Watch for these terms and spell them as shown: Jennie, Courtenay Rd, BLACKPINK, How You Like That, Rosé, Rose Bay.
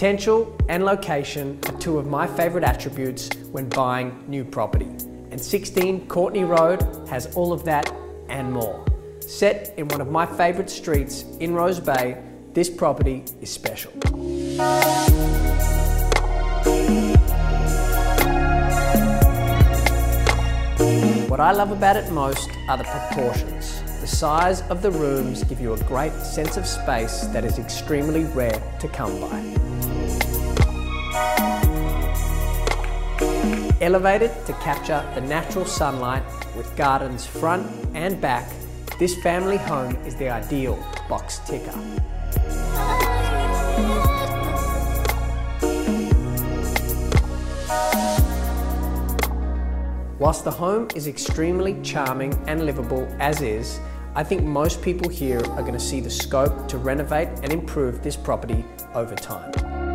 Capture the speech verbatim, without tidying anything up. Potential and location are two of my favourite attributes when buying new property, and sixteen Courtney Road has all of that and more. Set in one of my favourite streets in Rose Bay, this property is special. What I love about it most are the proportions. The size of the rooms give you a great sense of space that is extremely rare to come by. Elevated to capture the natural sunlight with gardens front and back, this family home is the ideal box ticker. Whilst the home is extremely charming and livable as is, I think most people here are going to see the scope to renovate and improve this property over time.